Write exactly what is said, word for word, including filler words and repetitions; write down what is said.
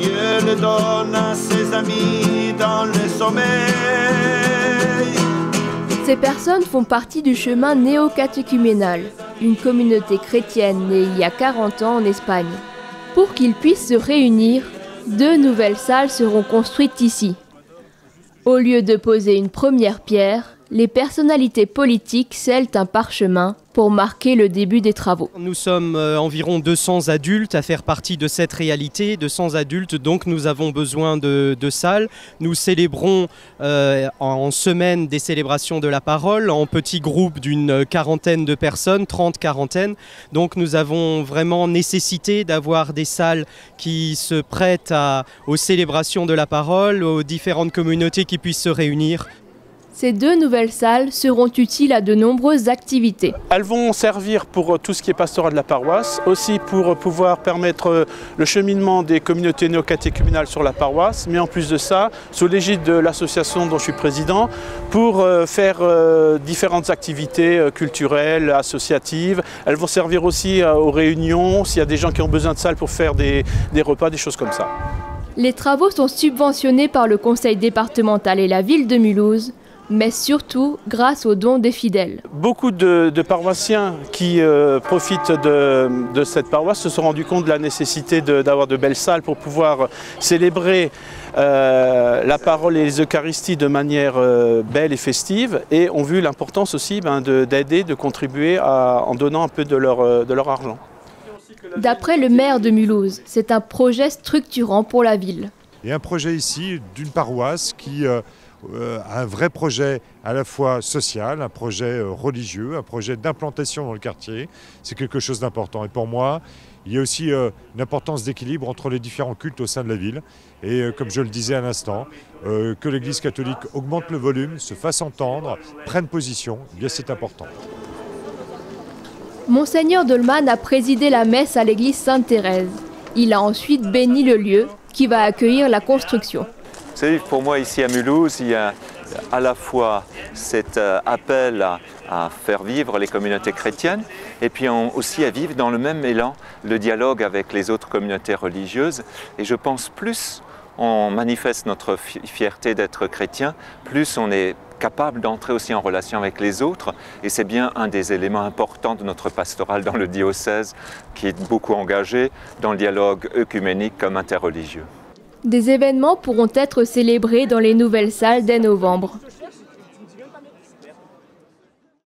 Dieu le donne à ses amis dans le sommeil. Ces personnes font partie du chemin néo-catéchuménal, une communauté chrétienne née il y a quarante ans en Espagne. Pour qu'ils puissent se réunir, deux nouvelles salles seront construites ici. Au lieu de poser une première pierre, les personnalités politiques scellent un parchemin pour marquer le début des travaux. Nous sommes environ deux cents adultes à faire partie de cette réalité, deux cents adultes, donc nous avons besoin de, de salles. Nous célébrons euh, en semaine des célébrations de la parole, en petits groupes d'une quarantaine de personnes, trente quarantaines. Donc nous avons vraiment nécessité d'avoir des salles qui se prêtent à, aux célébrations de la parole, aux différentes communautés qui puissent se réunir. Ces deux nouvelles salles seront utiles à de nombreuses activités. Elles vont servir pour tout ce qui est pastoral de la paroisse, aussi pour pouvoir permettre le cheminement des communautés néocatéchuménales sur la paroisse, mais en plus de ça, sous l'égide de l'association dont je suis président, pour faire différentes activités culturelles, associatives. Elles vont servir aussi aux réunions, s'il y a des gens qui ont besoin de salles pour faire des, des repas, des choses comme ça. Les travaux sont subventionnés par le conseil départemental et la ville de Mulhouse, mais surtout grâce aux dons des fidèles. Beaucoup de, de paroissiens qui euh, profitent de, de cette paroisse se sont rendus compte de la nécessité d'avoir de, de belles salles pour pouvoir célébrer euh, la parole et les Eucharisties de manière euh, belle et festive, et ont vu l'importance aussi ben, d'aider, de, de contribuer à, en donnant un peu de leur, de leur argent. D'après le maire de Mulhouse, c'est un projet structurant pour la ville. Et un projet ici d'une paroisse qui... Euh, Euh, un vrai projet à la fois social, un projet religieux, un projet d'implantation dans le quartier. C'est quelque chose d'important. Et pour moi, il y a aussi euh, une importance d'équilibre entre les différents cultes au sein de la ville. Et euh, comme je le disais à l'instant, euh, que l'Église catholique augmente le volume, se fasse entendre, prenne position, eh bien c'est important. Monseigneur Dolman a présidé la messe à l'église Sainte-Thérèse. Il a ensuite béni le lieu qui va accueillir la construction. Vous savez, pour moi, ici à Mulhouse, il y a à la fois cet appel à, à faire vivre les communautés chrétiennes et puis on, aussi à vivre dans le même élan le dialogue avec les autres communautés religieuses. Et je pense plus on manifeste notre fierté d'être chrétien, plus on est capable d'entrer aussi en relation avec les autres. Et c'est bien un des éléments importants de notre pastorale dans le diocèse qui est beaucoup engagé dans le dialogue œcuménique comme interreligieux. Des événements pourront être célébrés dans les nouvelles salles dès novembre.